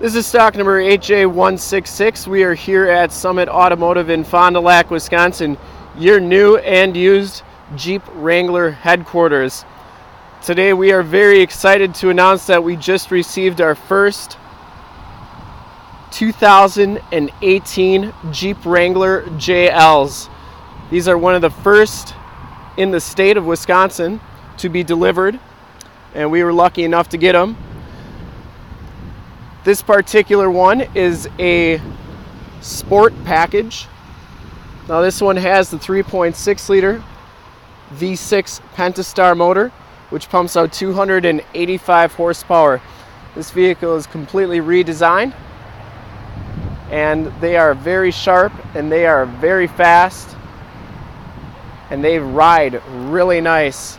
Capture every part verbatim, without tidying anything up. This is stock number H J one six six. We are here at Summit Automotive in Fond du Lac, Wisconsin, your new and used Jeep Wrangler headquarters. Today we are very excited to announce that we just received our first two thousand eighteen Jeep Wrangler J Ls. These are one of the first in the state of Wisconsin to be delivered, and we were lucky enough to get them. This particular one is a sport package. Now this one has the three point six liter V six Pentastar motor, which pumps out two hundred eighty-five horsepower. This vehicle is completely redesigned, and they are very sharp, and they are very fast, and they ride really nice.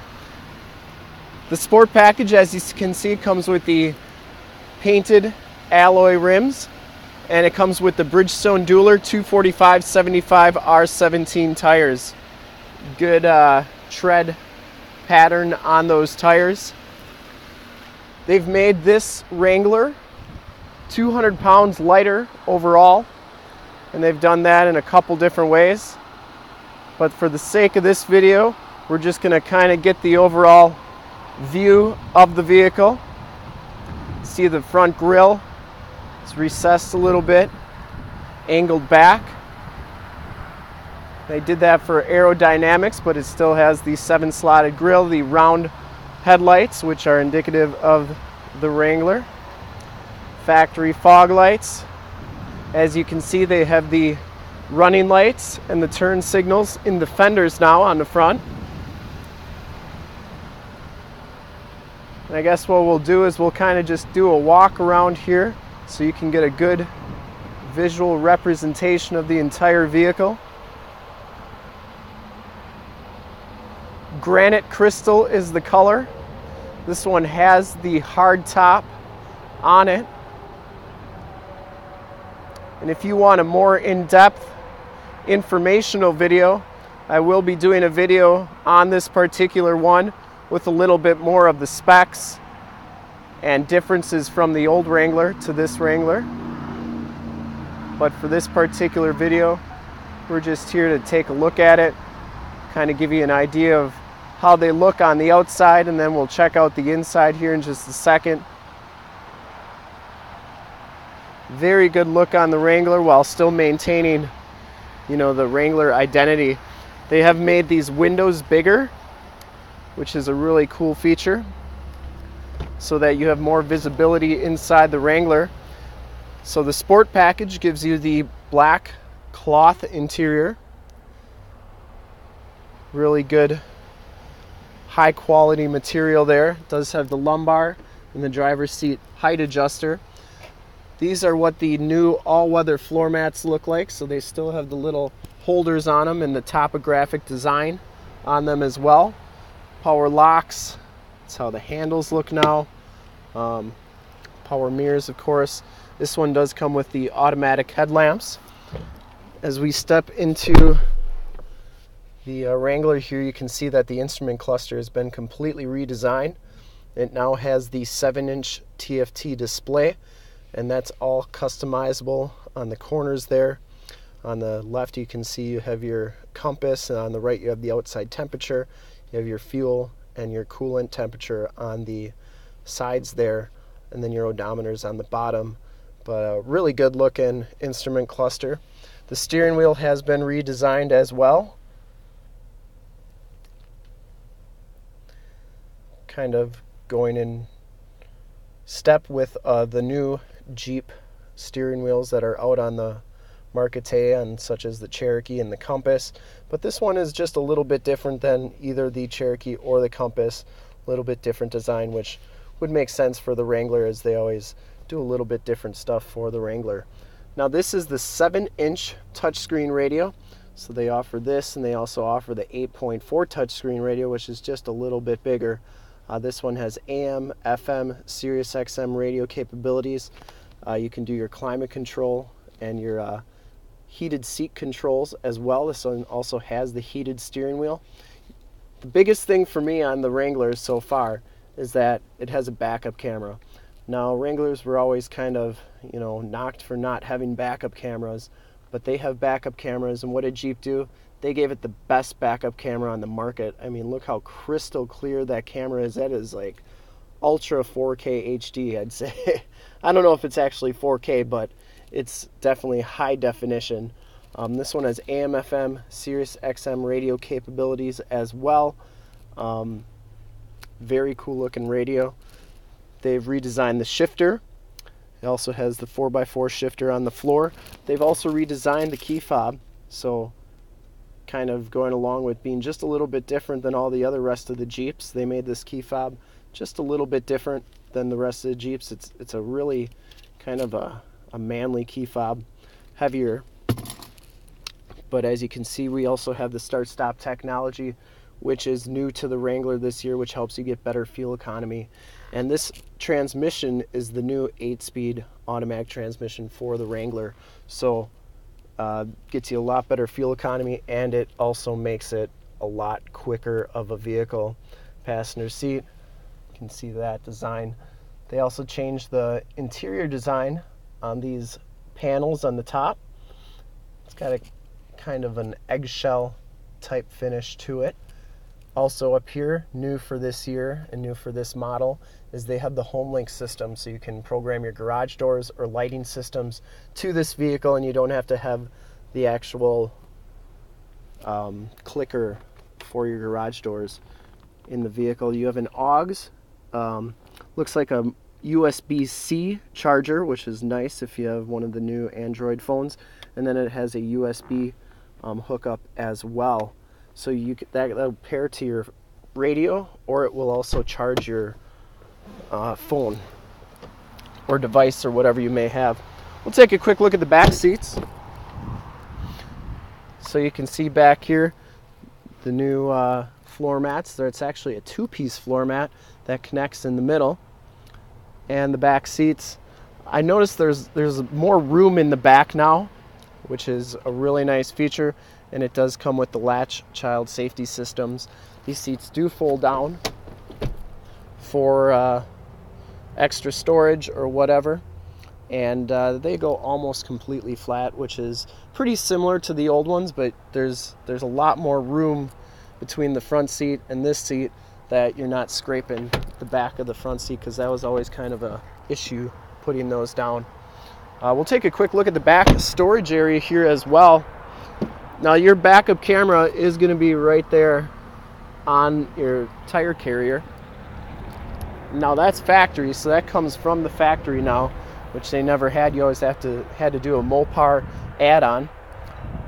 The sport package, as you can see, comes with the painted alloy rims, and it comes with the Bridgestone Dueler two forty-five seventy-five R seventeen tires. Good uh, tread pattern on those tires. They've made this Wrangler two hundred pounds lighter overall, and they've done that in a couple different ways, but for the sake of this video we're just going to kind of get the overall view of the vehicle. See the front grille, it's recessed a little bit, angled back. They did that for aerodynamics, but it still has the seven slotted grille, the round headlights, which are indicative of the Wrangler. Factory fog lights. As you can see, they have the running lights and the turn signals in the fenders now on the front. And I guess what we'll do is we'll kind of just do a walk around here so you can get a good visual representation of the entire vehicle. Granite Crystal is the color. This one has the hard top on it. And if you want a more in-depth informational video, I will be doing a video on this particular one with a little bit more of the specs and differences from the old Wrangler to this Wrangler. But for this particular video, we're just here to take a look at it, kind of give you an idea of how they look on the outside, and then we'll check out the inside here in just a second. Very good look on the Wrangler while still maintaining, you know, the Wrangler identity. They have made these windows bigger, which is a really cool feature, so that you have more visibility inside the Wrangler. So the sport package gives you the black cloth interior. Really good, high quality material there. It does have the lumbar and the driver's seat height adjuster. These are what the new all-weather floor mats look like, so they still have the little holders on them and the topographic design on them as well. Power locks, that's how the handles look now. Um, power mirrors, of course. This one does come with the automatic headlamps. As we step into the uh, Wrangler here, you can see that the instrument cluster has been completely redesigned. It now has the seven inch T F T display, and that's all customizable on the corners there. On the left you can see you have your compass, and on the right you have the outside temperature. You have your fuel and your coolant temperature on the sides there, and then your odometers on the bottom. But a really good looking instrument cluster. The steering wheel has been redesigned as well. Kind of going in step with uh, the new Jeep steering wheels that are out on the market today, and such as the Cherokee and the Compass, but this one is just a little bit different than either the Cherokee or the Compass. A little bit different design, which would make sense for the Wrangler, as they always do a little bit different stuff for the Wrangler. Now this is the seven inch touchscreen radio, so they offer this, and they also offer the eight point four touchscreen radio, which is just a little bit bigger. Uh, this one has A M, F M, Sirius X M radio capabilities. Uh, you can do your climate control and your uh, heated seat controls as well. This one also has the heated steering wheel. The biggest thing for me on the Wranglers so far is that it has a backup camera. Now, Wranglers were always kind of, you know, knocked for not having backup cameras, but they have backup cameras, and what did Jeep do? They gave it the best backup camera on the market. I mean, look how crystal clear that camera is. That is like ultra four K H D, I'd say. I don't know if it's actually four K, but it's definitely high definition. Um, this one has A M F M, Sirius X M radio capabilities as well. Um, very cool looking radio. They've redesigned the shifter. It also has the four by four shifter on the floor. They've also redesigned the key fob, so kind of going along with being just a little bit different than all the other rest of the Jeeps. They made this key fob just a little bit different than the rest of the Jeeps. It's it's a really kind of a, a manly key fob, heavier. But as you can see, we also have the start-stop technology, which is new to the Wrangler this year, which helps you get better fuel economy. And this transmission is the new eight-speed automatic transmission for the Wrangler. So uh, gets you a lot better fuel economy, and it also makes it a lot quicker of a vehicle. Passenger seat, you can see that design. They also changed the interior design on these panels on the top. It's got a kind of an eggshell type finish to it. Also up here, new for this year and new for this model, is they have the Homelink system, so you can program your garage doors or lighting systems to this vehicle, and you don't have to have the actual um, clicker for your garage doors in the vehicle. You have an aux, um, looks like a U S B C charger, which is nice if you have one of the new Android phones, and then it has a U S B um, hookup as well. So you get that, that'll pair to your radio, or it will also charge your uh, phone or device or whatever you may have. We'll take a quick look at the back seats. So you can see back here the new uh, floor mats. There, it's actually a two-piece floor mat that connects in the middle, and the back seats. I noticed there's there's more room in the back now, which is a really nice feature, and it does come with the LATCH child safety systems. These seats do fold down for uh, extra storage or whatever, and uh, they go almost completely flat, which is pretty similar to the old ones, but there's there's a lot more room between the front seat and this seat that you're not scraping the back of the front seat, because that was always kind of an issue putting those down. Uh, we'll take a quick look at the back storage area here as well. Now, your backup camera is going to be right there on your tire carrier. Now, that's factory, so that comes from the factory now, which they never had. You always have to had to do a Mopar add-on.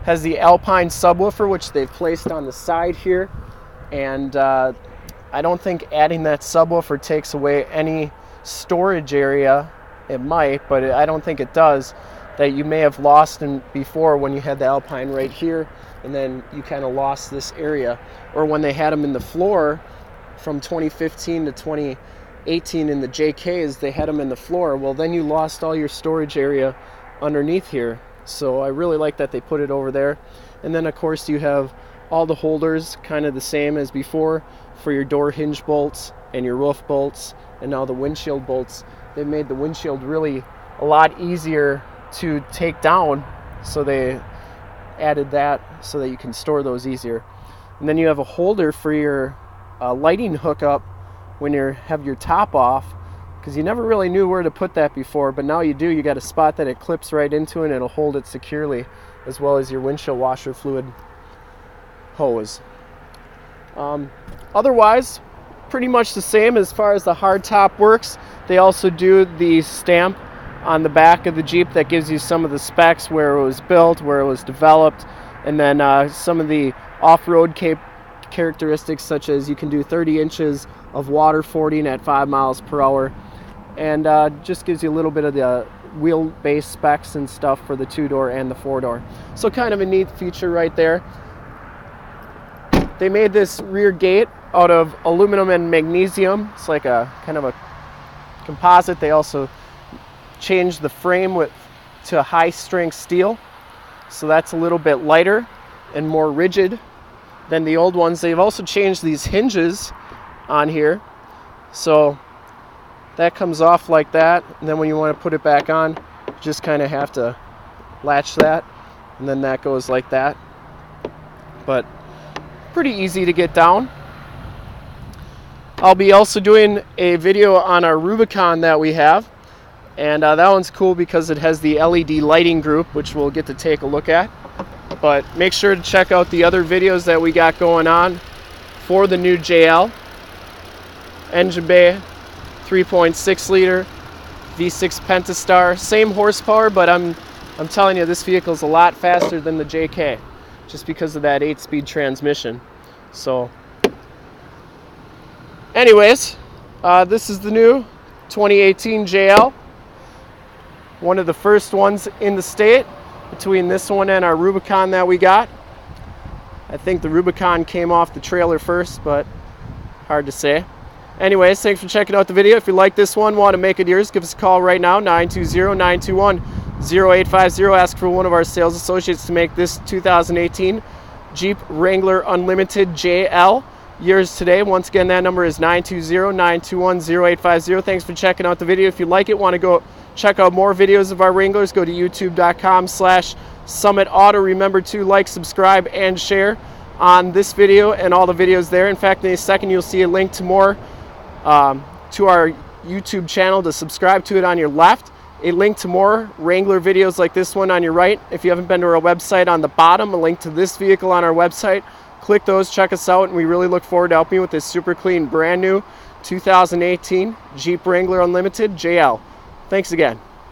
Has the Alpine subwoofer, which they've placed on the side here, and uh, I don't think adding that subwoofer takes away any storage area. It might, but I don't think it does, that you may have lost in before when you had the Alpine right here, and then you kind of lost this area, or when they had them in the floor from twenty fifteen to twenty eighteen in the J Ks, they had them in the floor. Well, then you lost all your storage area underneath here, so I really like that they put it over there. And then of course you have all the holders kind of the same as before for your door hinge bolts and your roof bolts and all the windshield bolts. They made the windshield really a lot easier to take down, so they added that so that you can store those easier. And then you have a holder for your uh, lighting hookup when you have your top off, because you never really knew where to put that before, but now you do. You got a spot that it clips right into and it'll hold it securely, as well as your windshield washer fluid hose. Um, otherwise, pretty much the same as far as the hard top works. They also do the stamp on the back of the Jeep that gives you some of the specs, where it was built, where it was developed, and then uh, some of the off-road cap characteristics, such as you can do thirty inches of water fording at five miles per hour, and uh, just gives you a little bit of the wheelbase specs and stuff for the two-door and the four-door. So kind of a neat feature right there. They made this rear gate out of aluminum and magnesium. It's like a kind of a composite. They also changed the frame with to high strength steel, so that's a little bit lighter and more rigid than the old ones. They've also changed these hinges on here, so that comes off like that, and then when you want to put it back on, you just kind of have to latch that, and then that goes like that. But pretty easy to get down. I'll be also doing a video on our Rubicon that we have, and uh, that one's cool because it has the L E D lighting group, which we'll get to take a look at. But make sure to check out the other videos that we got going on for the new J L. Engine bay, three point six liter V six Pentastar, same horsepower, but I'm I'm telling you, this vehicle is a lot faster than the J K just because of that eight-speed transmission. So anyways, uh, this is the new twenty eighteen J L, one of the first ones in the state between this one and our Rubicon that we got. I think the Rubicon came off the trailer first, but hard to say. Anyways, thanks for checking out the video. If you like this one, want to make it yours, give us a call right now, nine two zero, nine two one, zero eight five zero. Ask for one of our sales associates to make this two thousand eighteen Jeep Wrangler Unlimited J L yours today. Once again, that number is nine two zero, nine two one, zero eight five zero. Thanks for checking out the video. If you like it, want to go check out more videos of our Wranglers, go to youtube dot com slash Summit Auto. Remember to like, subscribe, and share on this video and all the videos there. In fact, in a second, you'll see a link to more um, to our YouTube channel. To subscribe to it on your left, a link to more Wrangler videos like this one on your right. If you haven't been to our website, on the bottom, a link to this vehicle on our website. Click those, check us out, and we really look forward to helping you with this super clean, brand new twenty eighteen Jeep Wrangler Unlimited J L. Thanks again.